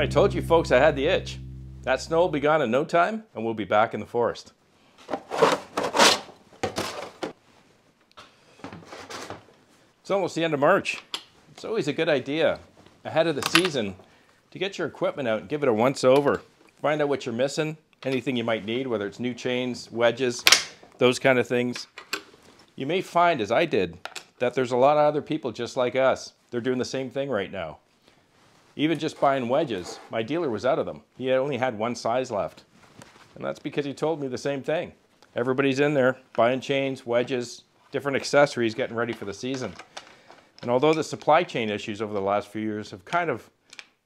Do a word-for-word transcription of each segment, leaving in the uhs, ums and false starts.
I told you folks I had the itch. That snow will be gone in no time and we'll be back in the forest. It's almost the end of March. It's always a good idea ahead of the season to get your equipment out and give it a once over. Find out what you're missing, anything you might need, whether it's new chains, wedges, those kind of things. You may find, as I did, that there's a lot of other people just like us. They're doing the same thing right now. Even just buying wedges, my dealer was out of them. He only had one size left. And that's because he told me the same thing. Everybody's in there buying chains, wedges, different accessories, getting ready for the season. And although the supply chain issues over the last few years have kind of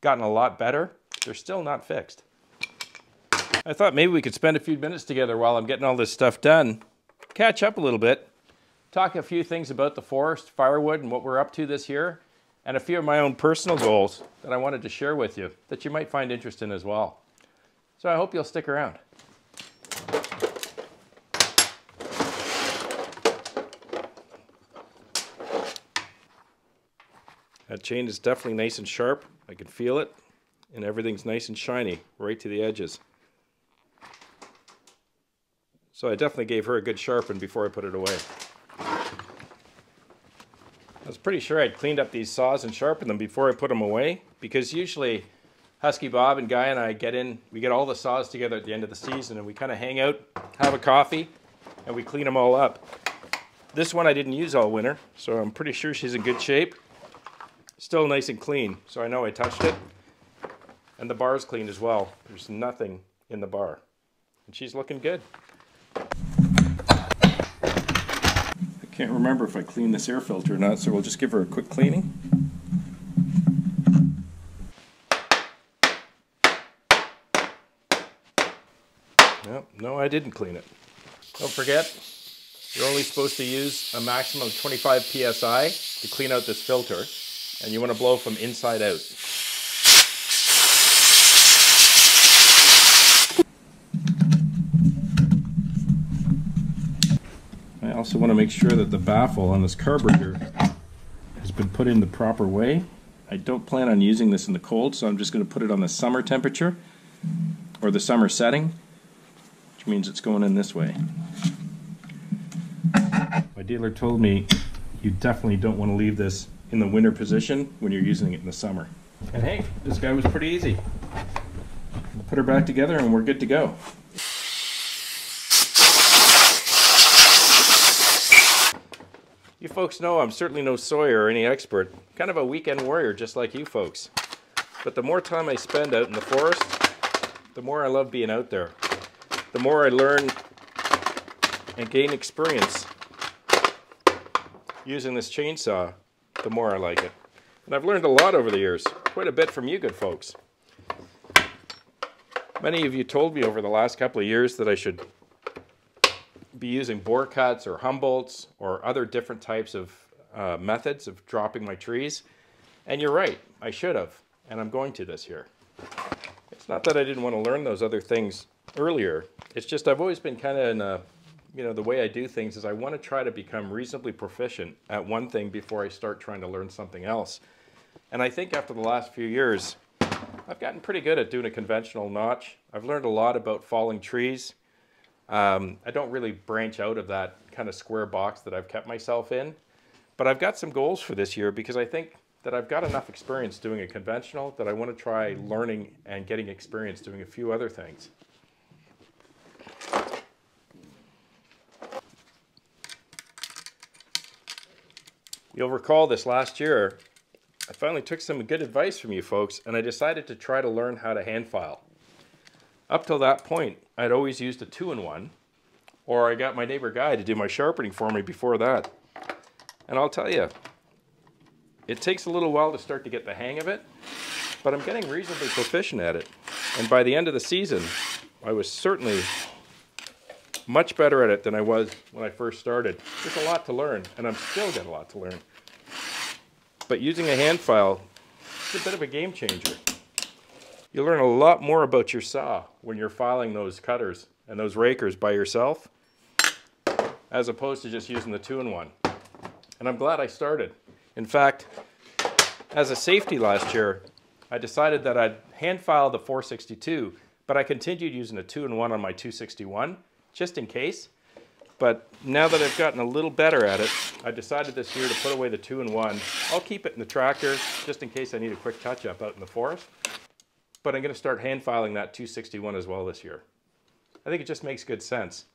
gotten a lot better, they're still not fixed. I thought maybe we could spend a few minutes together while I'm getting all this stuff done, catch up a little bit, talk a few things about the forest, firewood, and what we're up to this year, and a few of my own personal goals that I wanted to share with you that you might find interesting as well. So I hope you'll stick around. That chain is definitely nice and sharp. I can feel it, and everything's nice and shiny right to the edges. So I definitely gave her a good sharpen before I put it away. I was pretty sure I'd cleaned up these saws and sharpened them before I put them away, because usually Husky Bob and Guy and I get in, we get all the saws together at the end of the season and we kind of hang out, have a coffee, and we clean them all up. This one I didn't use all winter, so I'm pretty sure she's in good shape. Still nice and clean, so I know I touched it. And the bar's clean as well. There's nothing in the bar. And she's looking good. I can't remember if I cleaned this air filter or not, so we'll just give her a quick cleaning. Nope, no, I didn't clean it. Don't forget, you're only supposed to use a maximum of twenty-five P S I to clean out this filter, and you want to blow from inside out. I also want to make sure that the baffle on this carburetor has been put in the proper way. I don't plan on using this in the cold, so I'm just going to put it on the summer temperature or the summer setting, which means it's going in this way. My dealer told me you definitely don't want to leave this in the winter position when you're using it in the summer. And hey, this guy was pretty easy. Put her back together and we're good to go. You folks know I'm certainly no sawyer or any expert, kind of a weekend warrior just like you folks. But the more time I spend out in the forest, the more I love being out there. The more I learn and gain experience using this chainsaw, the more I like it. And I've learned a lot over the years, quite a bit from you good folks. Many of you told me over the last couple of years that I should be using bore cuts or Humboldts or other different types of uh, methods of dropping my trees. And you're right, I should have, and I'm going to this year. It's not that I didn't want to learn those other things earlier, it's just I've always been kind of in a, you know, the way I do things is I want to try to become reasonably proficient at one thing before I start trying to learn something else. And I think after the last few years, I've gotten pretty good at doing a conventional notch. I've learned a lot about falling trees. Um, I don't really branch out of that kind of square box that I've kept myself in, but I've got some goals for this year because I think that I've got enough experience doing a conventional that I want to try learning and getting experience doing a few other things. You'll recall this last year, I finally took some good advice from you folks and I decided to try to learn how to hand file. Up till that point, I'd always used a two in one, or I got my neighbor Guy to do my sharpening for me before that. And I'll tell you, it takes a little while to start to get the hang of it, but I'm getting reasonably proficient at it. And by the end of the season, I was certainly much better at it than I was when I first started. There's a lot to learn, and I'm still got a lot to learn. But using a hand file is a bit of a game changer. You learn a lot more about your saw when you're filing those cutters and those rakers by yourself, as opposed to just using the two in one. And I'm glad I started. In fact, as a safety last year, I decided that I'd hand filed a four sixty-two, but I continued using a two in one on my two sixty-one, just in case. But now that I've gotten a little better at it, I decided this year to put away the two in one. I'll keep it in the tractor, just in case I need a quick touch-up out in the forest. But I'm gonna start hand filing that two sixty-one as well this year. I think it just makes good sense.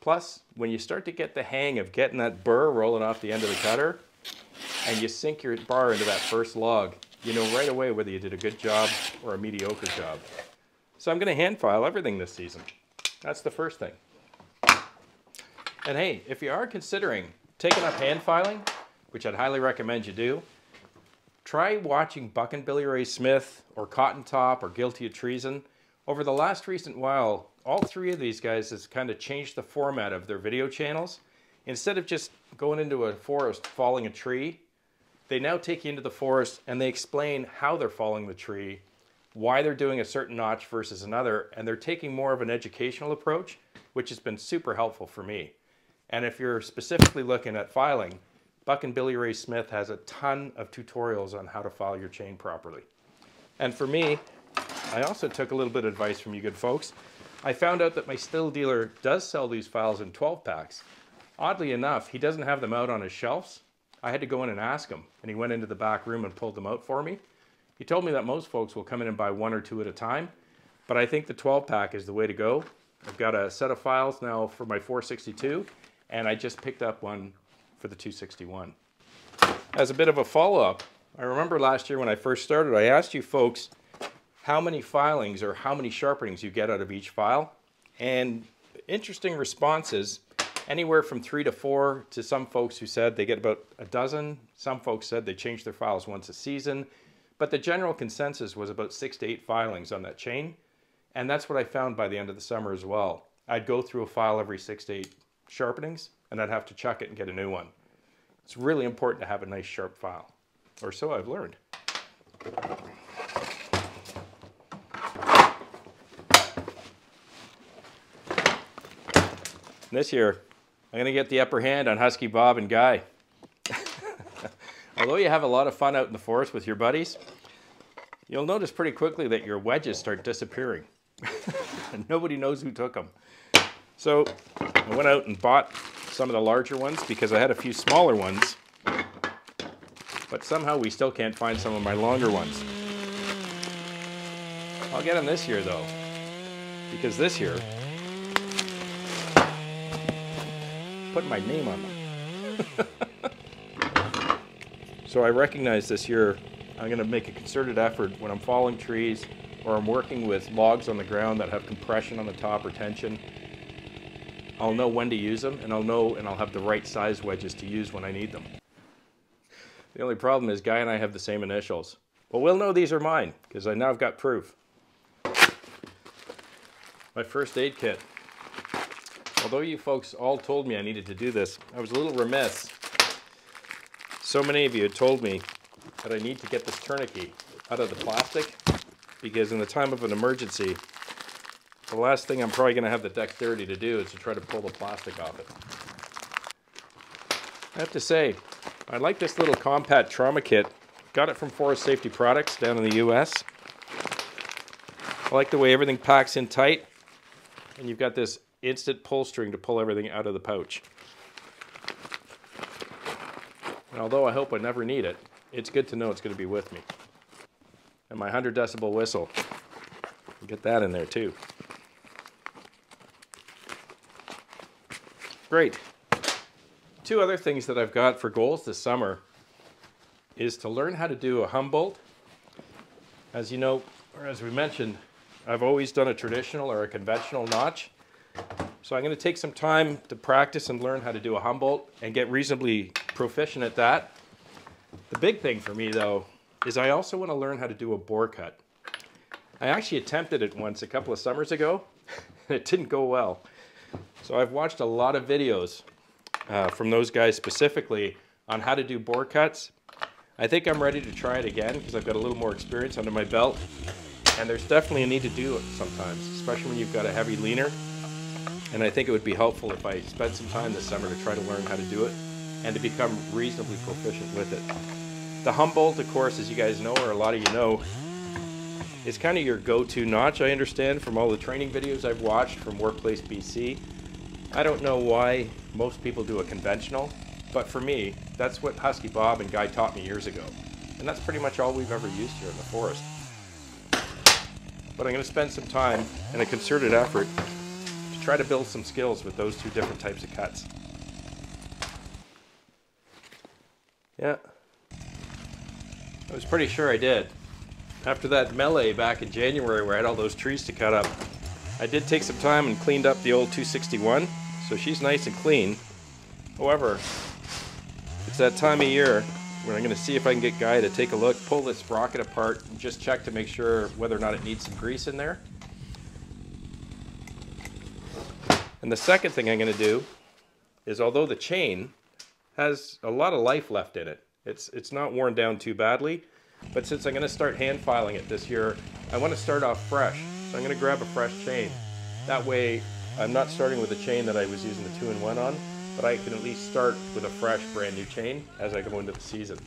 Plus, when you start to get the hang of getting that burr rolling off the end of the cutter, and you sink your bar into that first log, you know right away whether you did a good job or a mediocre job. So I'm gonna hand file everything this season. That's the first thing. And hey, if you are considering taking up hand filing, which I'd highly recommend you do, try watching Buckin' Billy Ray Smith or Cotton Top or Guilty of Treason. Over the last recent while, all three of these guys has kind of changed the format of their video channels. Instead of just going into a forest falling a tree, they now take you into the forest and they explain how they're falling the tree, why they're doing a certain notch versus another, and they're taking more of an educational approach, which has been super helpful for me. And if you're specifically looking at filing, Buckin' Billy Ray Smith has a ton of tutorials on how to file your chain properly. And for me, I also took a little bit of advice from you good folks. I found out that my Stihl dealer does sell these files in twelve packs. Oddly enough, he doesn't have them out on his shelves. I had to go in and ask him, and he went into the back room and pulled them out for me. He told me that most folks will come in and buy one or two at a time, but I think the twelve pack is the way to go. I've got a set of files now for my four sixty-two, and I just picked up one for the two sixty-one. As a bit of a follow-up, I remember last year when I first started, I asked you folks how many filings or how many sharpenings you get out of each file. And interesting responses, anywhere from three to four, to some folks who said they get about a dozen. Some folks said they change their files once a season. But the general consensus was about six to eight filings on that chain. And that's what I found by the end of the summer as well. I'd go through a file every six to eight sharpenings, and I'd have to chuck it and get a new one. It's really important to have a nice sharp file, or so I've learned. This year, I'm gonna get the upper hand on Husky Bob and Guy. Although you have a lot of fun out in the forest with your buddies, you'll notice pretty quickly that your wedges start disappearing. And nobody knows who took them. So I went out and bought some of the larger ones because I had a few smaller ones, but somehow we still can't find some of my longer ones. I'll get them this year though, because this year, I'm putting my name on them. So I recognize this year, I'm gonna make a concerted effort when I'm falling trees or I'm working with logs on the ground that have compression on the top or tension. I'll know when to use them, and I'll know and I'll have the right size wedges to use when I need them. The only problem is Guy and I have the same initials. But we'll know these are mine, because I now have got proof. My first aid kit. Although you folks all told me I needed to do this, I was a little remiss. So many of you had told me that I need to get this tourniquet out of the plastic, because in the time of an emergency, the last thing I'm probably going to have the dexterity to do is to try to pull the plastic off it. I have to say, I like this little compact trauma kit. Got it from Forest Safety Products down in the U S. I like the way everything packs in tight, and you've got this instant pull string to pull everything out of the pouch. And although I hope I never need it, it's good to know it's going to be with me. And my one hundred decibel whistle. Get that in there too. Great. Two other things that I've got for goals this summer is to learn how to do a Humboldt. As you know, or as we mentioned, I've always done a traditional or a conventional notch. So I'm going to take some time to practice and learn how to do a Humboldt and get reasonably proficient at that. The big thing for me though is I also want to learn how to do a bore cut. I actually attempted it once a couple of summers ago, and it didn't go well. So I've watched a lot of videos uh, from those guys specifically on how to do bore cuts. I think I'm ready to try it again because I've got a little more experience under my belt. And there's definitely a need to do it sometimes, especially when you've got a heavy leaner. And I think it would be helpful if I spent some time this summer to try to learn how to do it and to become reasonably proficient with it. The Humboldt, of course, as you guys know, or a lot of you know, is kind of your go-to notch, I understand, from all the training videos I've watched from Workplace B C. I don't know why most people do a conventional, but for me, that's what Husky Bob and Guy taught me years ago. And that's pretty much all we've ever used here in the forest. But I'm going to spend some time and a concerted effort to try to build some skills with those two different types of cuts. Yeah, I was pretty sure I did. After that melee back in January where I had all those trees to cut up, I did take some time and cleaned up the old two sixty-one, so she's nice and clean. However, it's that time of year where I'm going to see if I can get Guy to take a look, pull this sprocket apart, and just check to make sure whether or not it needs some grease in there. And the second thing I'm going to do is, although the chain has a lot of life left in it, It's, it's not worn down too badly, but since I'm going to start hand filing it this year, I want to start off fresh. So I'm going to grab a fresh chain. That way I'm not starting with a chain that I was using the two in one on, but I can at least start with a fresh brand new chain as I go into the season.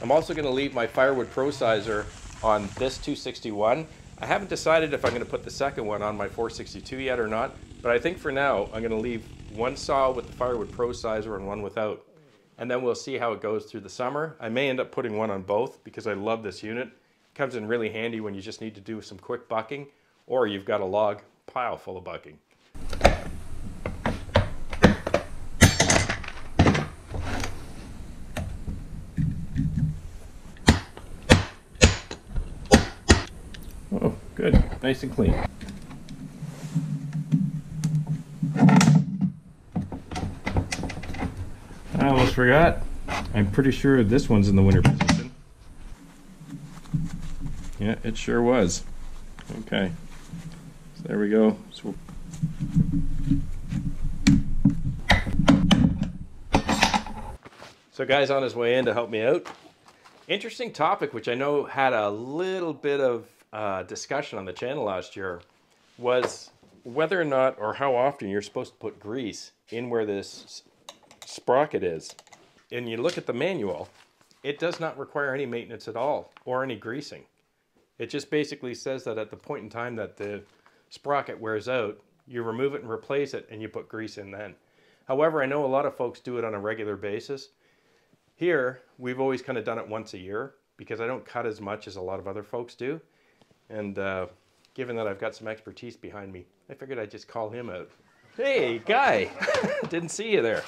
I'm also going to leave my Firewood Pro Sizer on this two sixty-one. I haven't decided if I'm going to put the second one on my four sixty-two yet or not, but I think for now I'm going to leave one saw with the Firewood Pro Sizer and one without. And then we'll see how it goes through the summer. I may end up putting one on both because I love this unit. It comes in really handy when you just need to do some quick bucking, or you've got a log pile full of bucking. Oh, good, nice and clean. I almost forgot. I'm pretty sure this one's in the winter position. Yeah, it sure was. Okay. So there we go. So So Guy's on his way in to help me out. Interesting topic, which I know had a little bit of uh, discussion on the channel last year, was whether or not, or how often you're supposed to put grease in where this sprocket is. And you look at the manual, it does not require any maintenance at all or any greasing. It just basically says that at the point in time that the sprocket wears out, you remove it and replace it, and you put grease in then. However, I know a lot of folks do it on a regular basis. Here, we've always kind of done it once a year because I don't cut as much as a lot of other folks do. And uh, given that I've got some expertise behind me, I figured I'd just call him out. Hey, Guy, didn't see you there.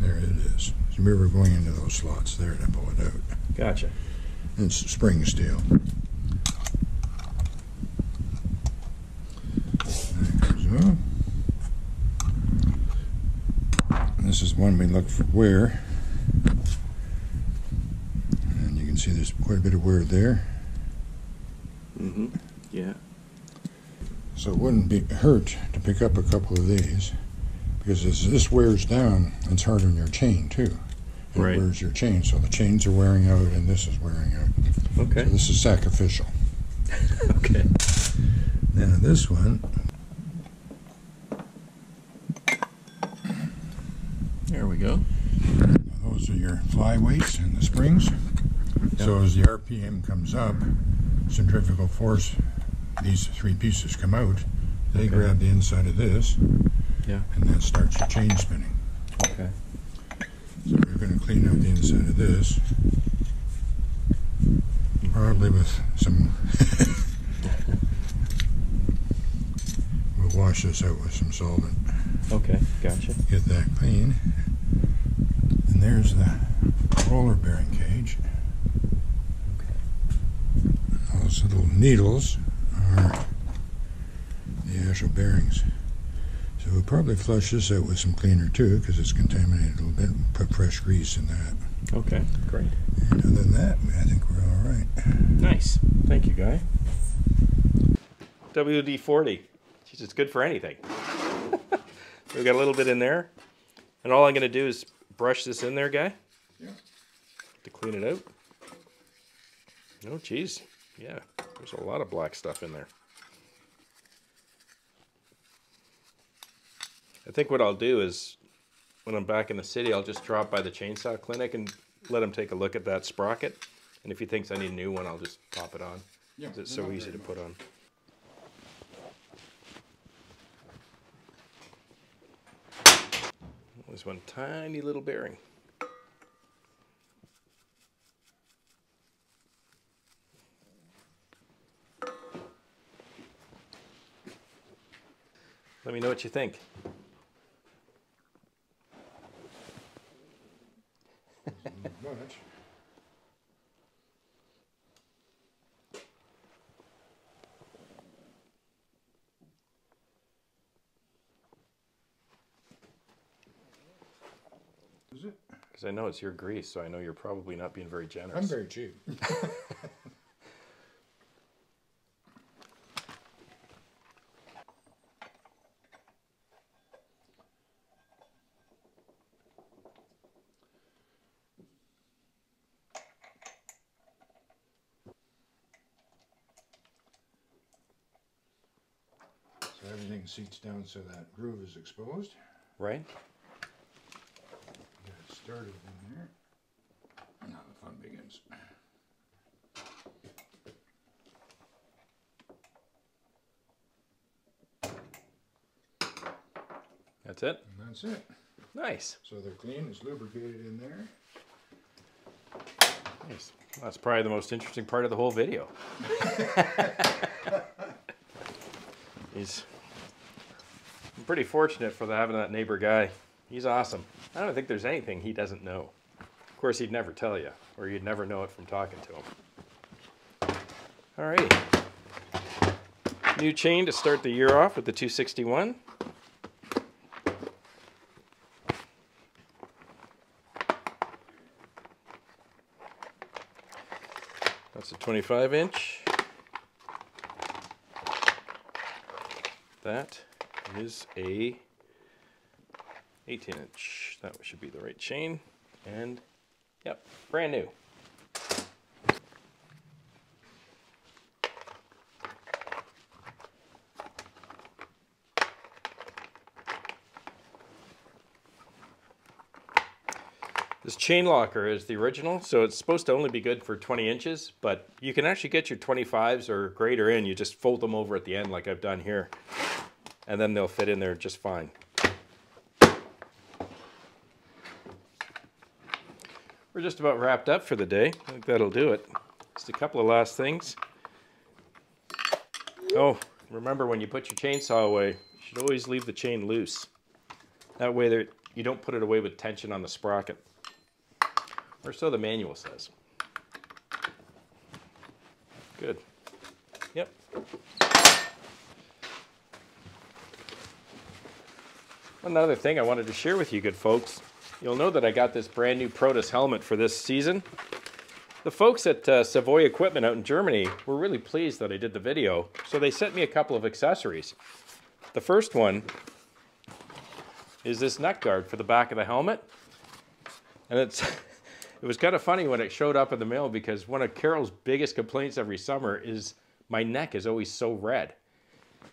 There it is. So remember going into those slots there to pull it out. Gotcha. And it's spring steel. So, this is one we look for wear. And you can see there's quite a bit of wear there. Mm-hmm. Yeah. So it wouldn't be hurt to pick up a couple of these, because as this wears down, it's hard on your chain too. It right. wears your chain, so the chains are wearing out and this is wearing out. Okay. So this is sacrificial. Okay. Now this one. There we go. Now those are your fly weights and the springs. Yep. So as the R P M comes up, centrifugal force, these three pieces come out, they okay. grab the inside of this, yeah, and that starts your chain spinning. Okay. So we're going to clean out the inside of this, probably with some, we'll wash this out with some solvent. Okay, gotcha. Get that clean. And there's the roller bearing cage. Those little needles are the actual bearings. So we'll probably flush this out with some cleaner too, because it's contaminated a little bit. We'll put fresh grease in that. Okay, great. And other than that, I think we're all right. Nice. Thank you, Guy. W D forty. Jeez, it's good for anything. We've got a little bit in there. And all I'm going to do is brush this in there, Guy. Yeah. To clean it out. Oh, geez. Yeah, there's a lot of black stuff in there. I think what I'll do is when I'm back in the city, I'll just drop by the chainsaw clinic and let him take a look at that sprocket. And if he thinks I need a new one, I'll just pop it on. Yeah, it's so easy to much. put on. There's one tiny little bearing. Let me know what you think. Is it? Because I know it's your grease, so I know you're probably not being very generous. I'm very cheap. Everything seats down so that groove is exposed. Right. Get it started in there. Now the fun begins. That's it? And that's it. Nice. So they're clean, it's lubricated in there. Nice. Well, that's probably the most interesting part of the whole video. He's I'm pretty fortunate for the, having that neighbor guy. He's awesome. I don't think there's anything he doesn't know. Of course, he'd never tell you, or you'd never know it from talking to him. All right. New chain to start the year off with the two sixty-one. That's a twenty-five inch. That is a eighteen inch. That should be the right chain. And yep, brand new. This chain locker is the original, so it's supposed to only be good for twenty inches, but you can actually get your twenty-fives or greater in. You just fold them over at the end like I've done here, and then they'll fit in there just fine. We're just about wrapped up for the day. I think that'll do it. Just a couple of last things. Oh, remember when you put your chainsaw away, you should always leave the chain loose. That way you don't put it away with tension on the sprocket. Or so the manual says. Good. Yep. Another thing I wanted to share with you good folks, you'll know that I got this brand new Protus helmet for this season. The folks at uh, Savoy Equipment out in Germany were really pleased that I did the video, so they sent me a couple of accessories. The first one is this neck guard for the back of the helmet. And it's, it was kind of funny when it showed up in the mail, because one of Carol's biggest complaints every summer is my neck is always so red.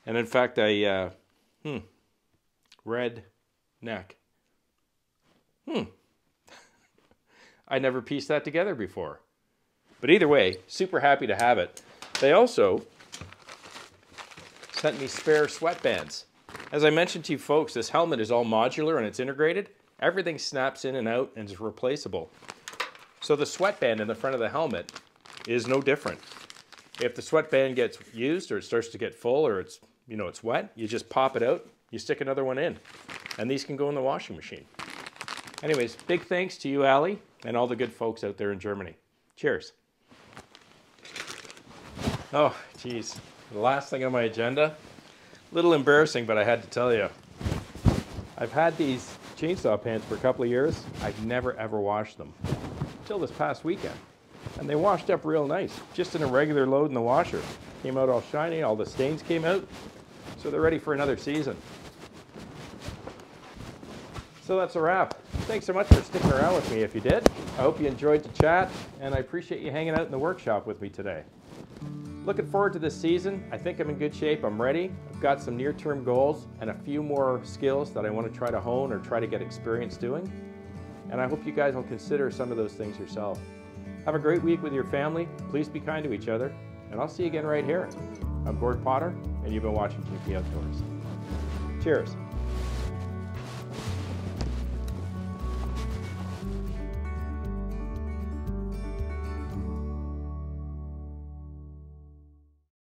And in fact, I, uh, hmm. red neck. Hmm. I never pieced that together before. But either way, super happy to have it. They also sent me spare sweatbands. As I mentioned to you folks, this helmet is all modular and it's integrated. Everything snaps in and out and is replaceable. So the sweatband in the front of the helmet is no different. If the sweatband gets used or it starts to get full or it's, you know, it's wet, you just pop it out. You stick another one in, and these can go in the washing machine. Anyways, big thanks to you, Allie, and all the good folks out there in Germany. Cheers. Oh, geez. The last thing on my agenda. A little embarrassing, but I had to tell you. I've had these chainsaw pants for a couple of years. I've never, ever washed them until this past weekend. And they washed up real nice, just in a regular load in the washer. Came out all shiny, all the stains came out. So they're ready for another season. So that's a wrap. Thanks so much for sticking around with me if you did. I hope you enjoyed the chat, and I appreciate you hanging out in the workshop with me today. Looking forward to this season. I think I'm in good shape. I'm ready. I've got some near-term goals and a few more skills that I want to try to hone or try to get experience doing. And I hope you guys will consider some of those things yourself. Have a great week with your family. Please be kind to each other. And I'll see you again right here. I'm Gord Potter, and you've been watching G P Outdoors. Cheers.